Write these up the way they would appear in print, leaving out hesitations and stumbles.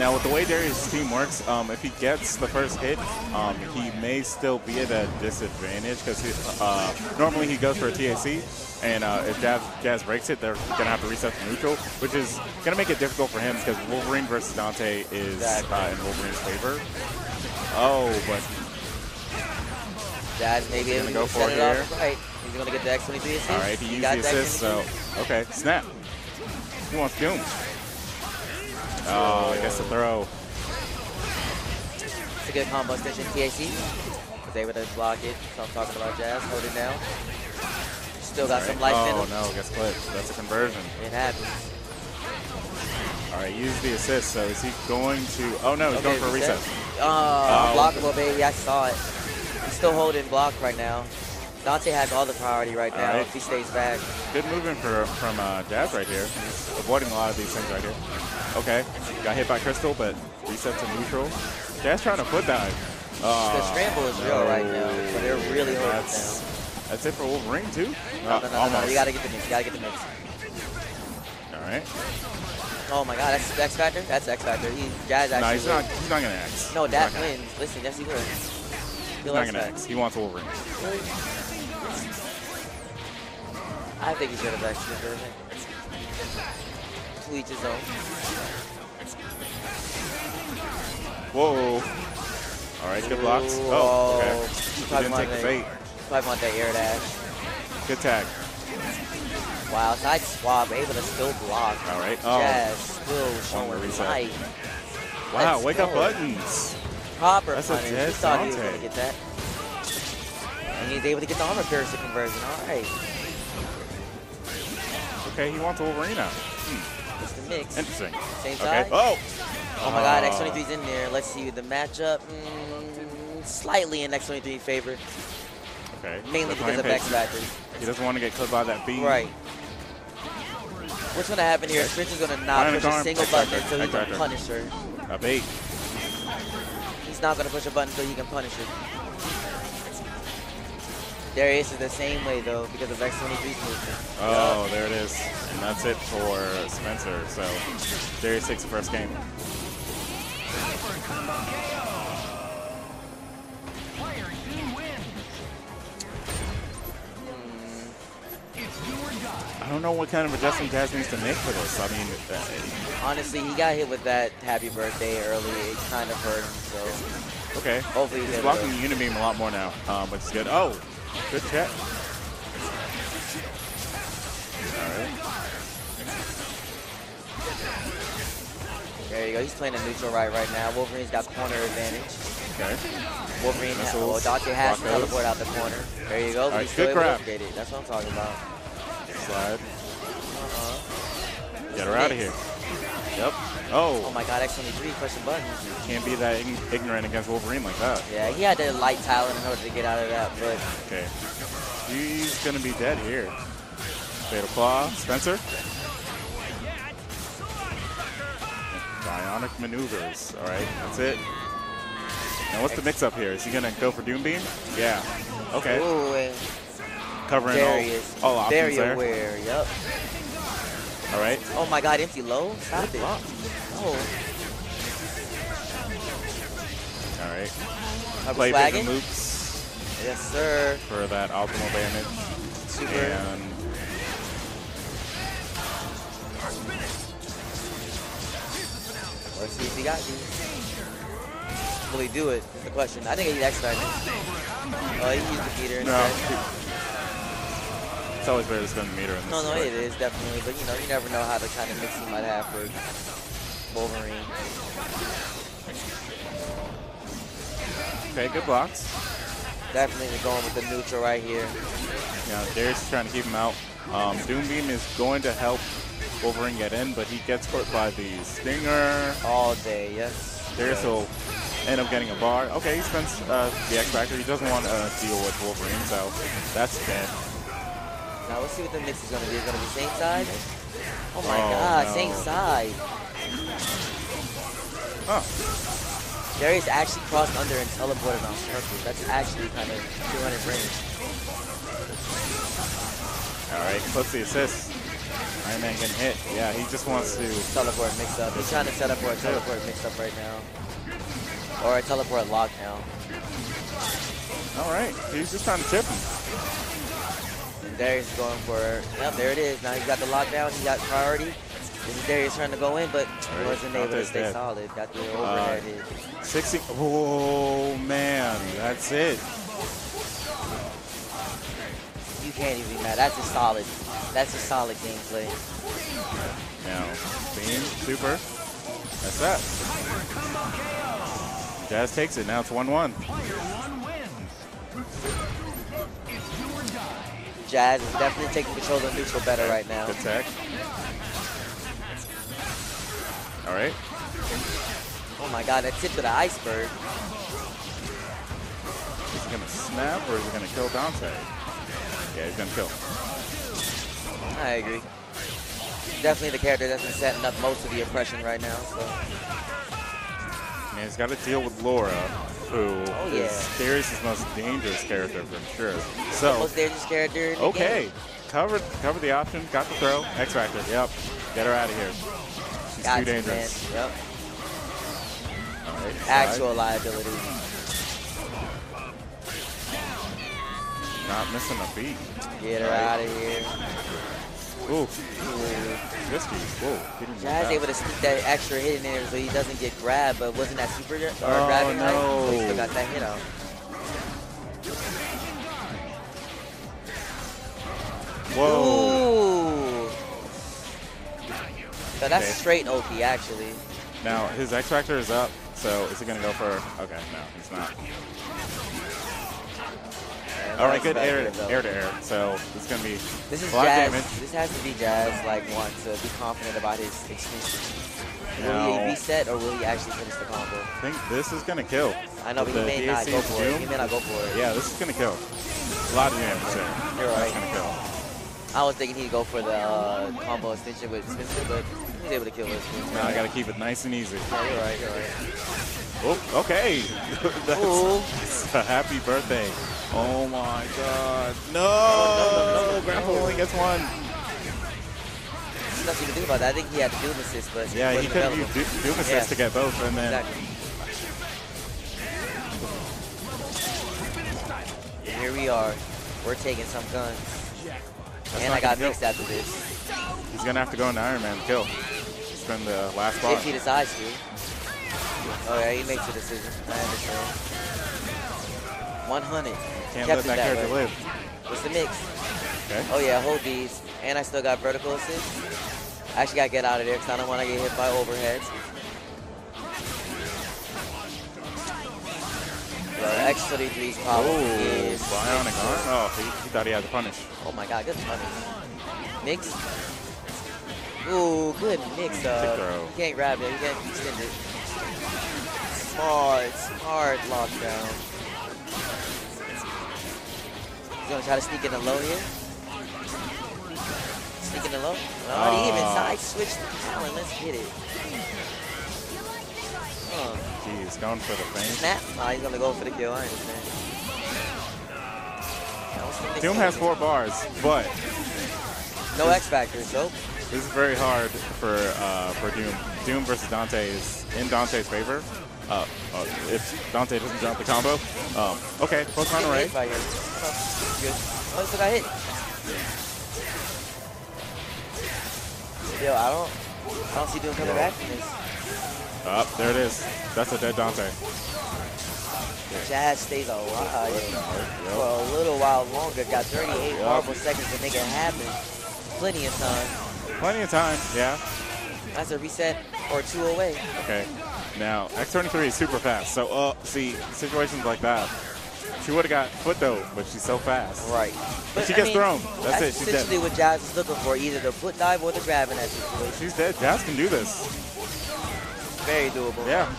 Now, with the way Darius' team works, if he gets the first hit, he may still be at a disadvantage because normally he goes for a TAC, and if Jazz breaks it, they're going to have to reset to neutral, which is going to make it difficult for him because Wolverine versus Dante is in Wolverine's favor. Oh, but Jazz maybe going to go for it here. Right. He's going to get the X-23 assist. All right, he used the assist, so okay, snap. He wants Doom. Oh, I guess the throw. It's a good combo extension, TAC. Was able to block it, so I'm talking about Jazz. Hold it down. Still got some life in him. Oh no, gets clipped. That's a conversion. It happens. Alright, use the assist, so is he going to... Oh no, he's going for a reset. Oh, blockable, baby. I saw it. He's still holding block right now. Dante has all the priority right now if he stays back. Good movement from Jazz right here. He's avoiding a lot of these things right here. Okay, got hit by Crystal, but reset to neutral. Jazz trying to put down. The scramble is real right now, but they're really holding down. That's it for Wolverine, too? No, you gotta get the mix, Alright. Oh my god, that's X-Factor? That's X-Factor. Jazz actually he's not gonna X. No, that wins. Listen, yes he will. He's not gonna X. He wants Wolverine. I think he should have actually driven it. To each his own. Whoa. Alright, good blocks. Oh, okay. He didn't take the bait. Probably want that air dash. Good tag. Wow, side swab, able to still block. Alright. Jazz still showing light. Wow, let's wake up buttons. Proper punish. He thought he was going to get that. And he's able to get the armor piercer conversion. Alright. Okay, he wants Wolverine out. It's the mix. Interesting. Same side. Oh! Oh my god, X-23's in there. Let's see the matchup. Slightly in X-23 favor. Okay. Mainly because of X-Factor. He doesn't want to get clipped by that beam. Right. What's going to happen here is Spencer's going to not push a single button until he can punish her. A bait. He's not going to push a button until he can punish her. Darius is the same way, though, because of X-23's movement. Oh, there it is. And that's it for Spencer. So, Darius takes the first game. I don't know what kind of adjustment Jazz needs to make for this. I mean, honestly, he got hit with that happy birthday early. It kind of hurt him, so. Okay. Hopefully he's blocking Unibeam a lot more now, which is good. Oh, good check. All right. There you go. He's playing a neutral right now. Wolverine's got corner advantage. Okay. Wolverine, Dante has to teleport out the corner. There you go. All right, good grab. That's what I'm talking about. Slide. Get her out of here. Yep. Oh. Oh my god, X-23 pushing buttons. You can't be that ignorant against Wolverine like that. Yeah, he had to light Tyler in order to get out of that, but. Okay. He's gonna be dead here. Fatal Claw, Spencer. Bionic Maneuvers. Alright, that's it. Now what's the mix up here? Is he gonna go for Doom Beam? Yeah. Okay. Ooh, covering Darius, all options very there. Aware, yep. All right. Oh my god, empty low? Stop it. Oh. All right. Play big moves. Yes, sir. For that optimal damage. Super. And let's see if he got you. Will he do it? That's the question. I think he's X-Factor. Oh, he used the meter instead. It's always better to spend the meter in this. No, it is definitely, but you know, you never know how the kind of mix he might have for Wolverine. Okay, good blocks. Definitely going with the neutral right here. Yeah, Darius is trying to keep him out. Doom Beam is going to help Wolverine get in, but he gets caught by the Stinger. All day, yes. Darius will end up getting a bar. Okay, he spends the X-Factor. He doesn't want to deal with Wolverine, so that's dead. Now let's see what the mix is going to be. It's going to be same side. Oh my god, no. Same side. Oh. Darius actually crossed under and teleported on purpose. That's actually kind of 200 range. Alright, close the assist. Iron Man getting hit. Yeah, he just wants to teleport mix up. He's trying to set up for a teleport mix up right now, or a teleport lock now. All right, he's just trying to chip him. And Darius going for it. Yep, there it is. Now he's got the lockdown. He got priority. This is Darius trying to go in, but he wasn't able to stay solid. Got the overhead hit. 60. Oh man, that's it. You can't even be mad. That's a solid. That's a solid gameplay. Now, Beam, Super. That's that. Jazz takes it. Now it's 1-1. Jazz is definitely taking control of neutral better right now. Good tech. All right. Oh my God! That tip of the iceberg. Is he gonna snap or is he gonna kill Dante? Yeah, he's gonna kill. I agree. Definitely the character that's been setting up most of the oppression right now. So. Man, he's got to deal with Laura, who is Darius' most dangerous character for sure. So most dangerous character. In the game. Covered the option. Got the throw. X-Factor. Yep. Get her out of here. She's too dangerous. Man. Yep. All right, actual liability. Not missing a beat. Get her out of here. Ooh. Risky. Ooh. Jazz able to sneak that extra hit in there so he doesn't get grabbed, but wasn't that super grabbing right? So he still got that hit out. Whoa. So that's straight Oki, actually. Now, his X-Factor is up, so is he going to go for... Okay, no, he's not. All right, good air to air. So it's gonna be a lot of damage. This has to be Jazz like one to be confident about his extension. Will he reset or will he actually finish the combo? I think this is gonna kill. I know, but he may not go for it. He may not go for it. Yeah, this is gonna kill. A lot of damage. You're right. That's gonna kill. I was thinking he'd go for the combo extension with Spencer, but he's able to kill it. No, I gotta keep it nice and easy. Yeah, you're right. You're right. Oh, okay. That's a happy birthday. Oh my God. No! Grapple only gets one. There's nothing to do about that. I think he had to Doom assist, but yeah, he could have used Doom assist to get both, and then. Exactly. Here we are. We're taking some guns. That's and I got mixed after this. He's gonna have to go into Iron Man to kill. Spend the last boss. If he decides to. Oh yeah, he makes a decision. I understand. 100. Can't let that character live. What's the mix? Okay. Oh yeah, hold these. And I still got vertical assist. I actually got to get out of there because I don't want to get hit by overheads. X-23's power is... Bionic arm. Oh, he thought he had the punish. Oh my God, good punish. Mix. Ooh, good mix up. You can't grab it. You can't extend it. Hard lockdown. He's gonna try to sneak in a low here. Sneak in a low. Not even side switch the talent. Let's hit it. He's going for the thing. Snap. Oh, he's gonna go for the kill. I understand. Doom has 4 bars, but no X Factor, so. This is very hard for Doom. Doom versus Dante is in Dante's favor. If Dante doesn't drop the combo, okay, close round array. Oh, so I hit. Yo, I don't see Doom coming back from this. Up there it is. That's a dead Dante. Jazz stays alive for a little while longer. Got 38 horrible seconds to make it happen. Plenty of time. Plenty of time. Yeah. That's a reset or 2 away. Okay. Now, X-23 is super fast, so see, situations like that, she would have got foot though, but she's so fast. Right. But she gets thrown. That's it, she's dead. That's essentially what Jazz is looking for, either the foot dive or the grab in that situation. She's dead. Jazz can do this. Very doable. Yeah.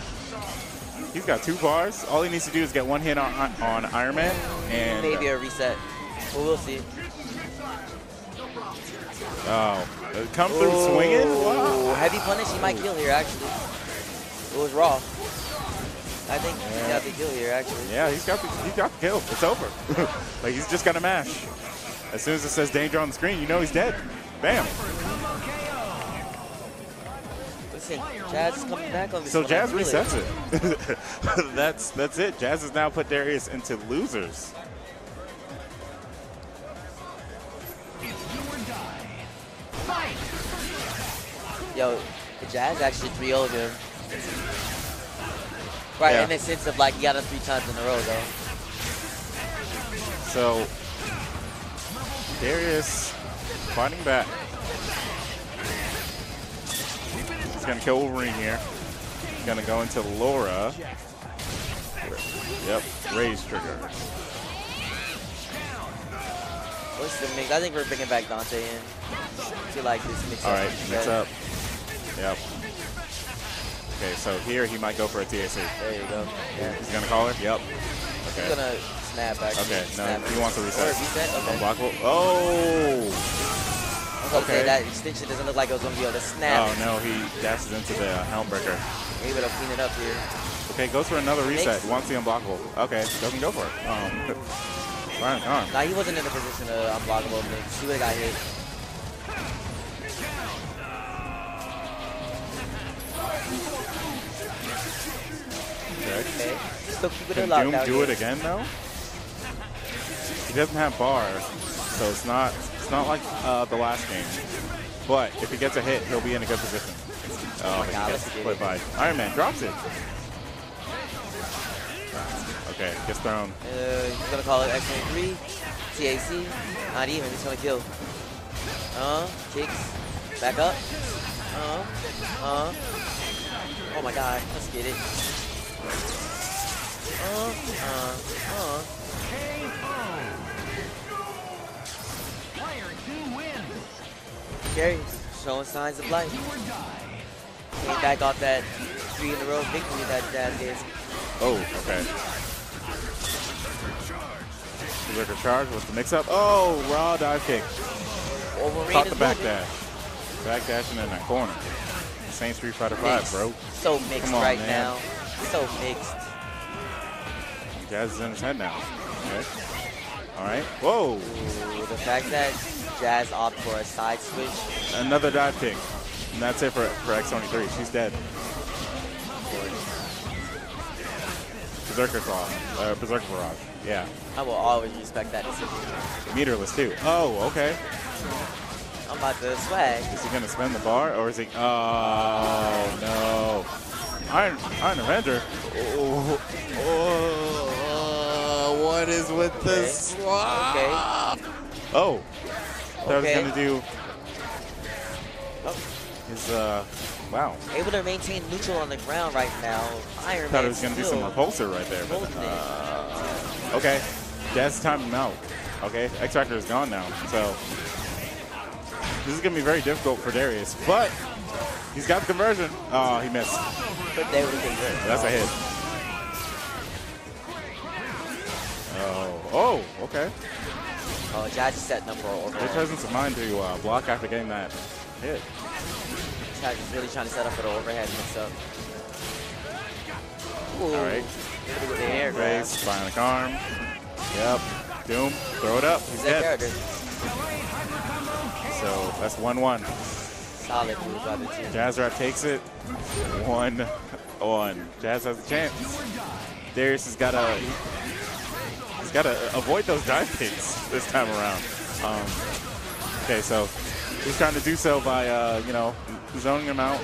He's got 2 bars. All he needs to do is get 1 hit on Iron Man, and... Maybe a reset. But we'll see. Oh. Come through swinging? Wow. Heavy punish. He might kill here, actually. It was raw. I think he's got the kill here, actually. Yeah, he's got the kill. It's over. Like, he's just got to mash. As soon as it says danger on the screen, you know he's dead. Bam. listen, Jazz comes back on this. So Jazz resets it. That's it. Jazz has now put Darius into losers. Yo, Jazz actually 3-0'd him. Right, yeah. In the sense of like, he got him 3 times in a row, though. So, Darius fighting back. He's gonna kill Wolverine here. He's gonna go into Laura. Yep, Rage trigger. What's the mix? I think we're bringing back Dante in to like this mix. All right, mix up. Yep. Okay, so here he might go for a TAC. There you go. Yeah. He's gonna call her. Yep. Okay. He's gonna snap back. Okay. No, he wants to reset. Okay. Unblockable. Oh. Okay, that extension doesn't look like it was going to be able to snap. Oh, no, he dashes into the Helm Breaker. Maybe they'll clean it up here. Okay, goes for another reset. Wants the unblockable. Okay, doesn't go for it. Fine, nah, he wasn't in a position to unblockable mix. He would have got hit. Okay. So keep it locked. Can Doom do it again, though? He doesn't have bar, so it's not... Not like the last game, but if he gets a hit, he'll be in a good position. Oh, he gets split by Iron Man. Drops it. Okay, gets thrown. He's gonna call it X-23, TAC. Not even. He's gonna kill. Kicks. Back up. Oh my God. Let's get it. Darius showing signs of life. Came back off that 3 in a row victory that Jazz is. Oh, okay. Berserker charge with the mix-up. Oh, raw dive kick. Wolverine caught the back dash. Back dashing in that corner. Same Street Fighter 5, bro. So mixed right now. So mixed. Jazz is in his head now. Okay. All right. Whoa. Ooh, the fact that Jazz opt for a side switch. Another dive kick. And that's it for X-23. She's dead. Berserker Claw. Berserker Barrage. Yeah. I will always respect that decision. Meterless, too. Oh, okay. I'm about to swag. Is he going to spin the bar, or is he... Oh, no. Iron Avenger. Oh. Oh. What is with this? Okay. Oh. That was going to do his, wow. Able to maintain neutral on the ground right now. Iron Man thought it was going to do some Repulsor right there. But, okay. Jazz timed him out. Okay. X-Factor is gone now. So this is going to be very difficult for Darius. But he's got the conversion. Oh, he missed. But they would have been good. That's a hit. Oh. Oh, okay. Oh, Jazz is setting up for an overhead. It presence of mind to block after getting that hit. Jazz is really trying to set up for the overhead mix-up. All right. Raise, bionic arm. Yep. Doom, throw it up. He's dead. So that's 1-1. Solid move by the team. Jazz rap takes it. 1-1. Jazz has a chance. Darius has got a... Gotta avoid those dive kicks this time around. Okay, so he's trying to do so by, you know, zoning him out,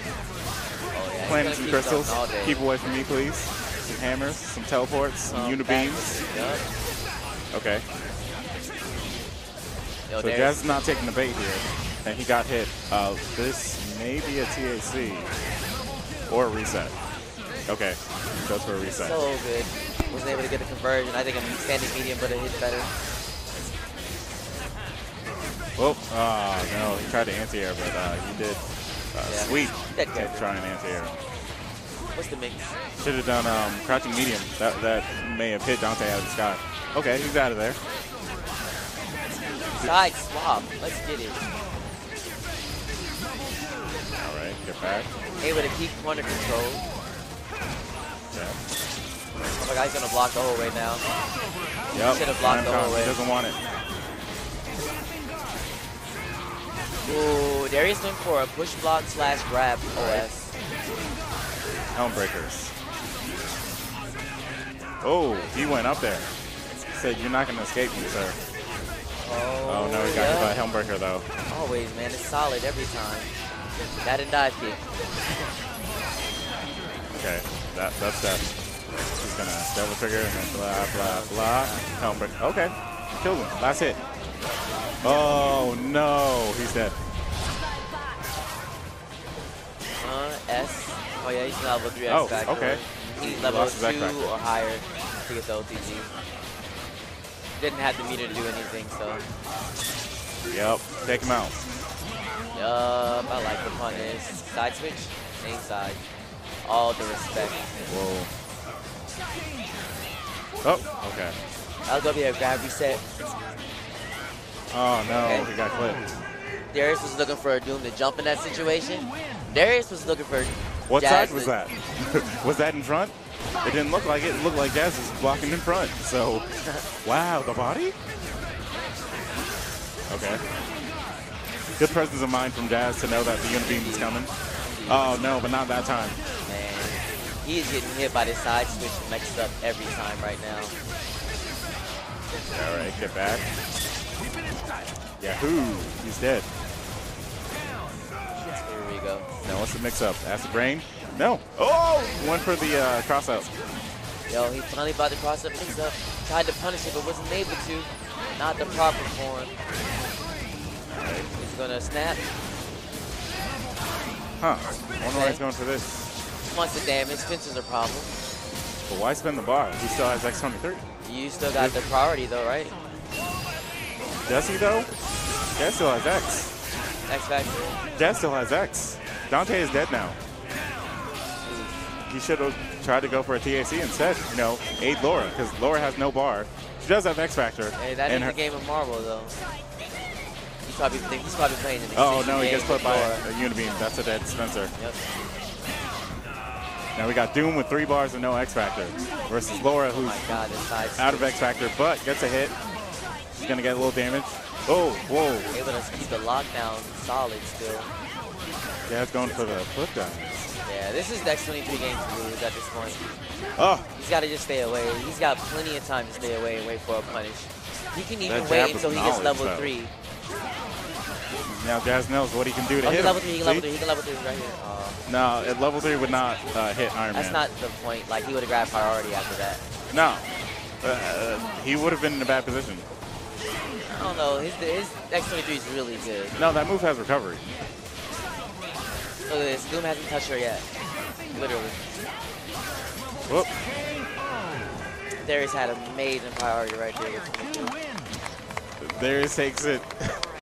planting some crystals. Keep away from me, please. Some hammers, some teleports, some Unibeams. Yeah. Okay. Yo, so Jazz is not taking the bait here, and he got hit. This may be a TAC or a reset. Okay, goes for a reset. So good. Wasn't able to get the conversion. I think I'm standing medium, but it hit better. Well, oh, no, he tried to anti-air, but he did sweep to try and anti-air. What's the mix? Should have done crouching medium. That may have hit Dante out of the sky. Okay, he's out of there. Side swap. Let's get it. All right, get back. Able to keep corner control. Yeah. Oh my God, he's gonna block the hole right now. Yep. He should have blocked the hole right. He doesn't want it. Ooh, Darius went for a push block / grab OS. Helm Breaker. Oh, he went up there. He said, "You're not gonna escape me, sir." Oh no, he got hit by Helm Breaker though. Always, man. It's solid every time. That and dive kick. Okay, that's that. He's gonna double trigger and then blah blah blah. Helm Breaker. Okay, killed him. Last hit. Oh no, he's dead. S. Oh yeah, he's not level 3 X-Factor. Oh, okay. He's level 2 or higher to get the OTG. Didn't have the meter to do anything, so. Yep, take him out. Yup, I like the punish. Side switch, main side. All the respect. Whoa. Oh, okay. I'll go be a grab reset. Oh no, okay. He got clipped. Darius was looking for a Doom to jump in that situation. Darius was looking for what Jazz side was that? Was that in front? It didn't look like it. It looked like Jazz was blocking in front. So, wow, the body? Okay. Good presence of mind from Jazz to know that the Unibeam was coming. Oh, no, but not that time. Man, he is getting hit by the side switch mixed up every time right now. All right, get back. Yahoo, he's dead. Here we go. Now what's the mix-up? Acid Rain? No. Oh, one for the cross-out. Yo, he finally bought the cross-up mix-up. Tried to punish it, but wasn't able to. Not the proper form. Right. He's gonna snap. Huh. I wonder why he's going for this. Wants the damage. Spencer's a problem. But why spend the bar? He still has X-23. You still got the priority though, right? Does he though? Yeah, still has X. X-Factor. Jazz still has X. Dante is dead now. He should have tried to go for a TAC instead. You know, aid Laura, because Laura has no bar. She does have X-Factor. Hey, that ain't the game of Marvel, though. You probably think he's probably playing in the game. Oh, no, he gets put by a Unibeam. That's a dead Spencer. Yep. Now we got Doom with 3 bars and no X-Factor versus Laura, who's out of X-Factor, but gets a hit. She's going to get a little damage. Oh, whoa. Able to keep the lockdown solid still. Yeah, it's going for the flip down. Yeah, this is the X-23 game to lose at this point. Oh. He's got to just stay away. He's got plenty of time to stay away and wait for a punish. He can even wait until he gets level 3. Now Jazz knows what he can do to hit him. He can level 3 right here. No, at level 3 would not hit Iron Man. That's not the point. Like, he would have grabbed priority after that. No. He would have been in a bad position. I don't know, his X-23 is really good. No, that move has recovery. Look at this, Doom hasn't touched her yet. Literally. Whoop. Darius had amazing priority right there. Darius takes it.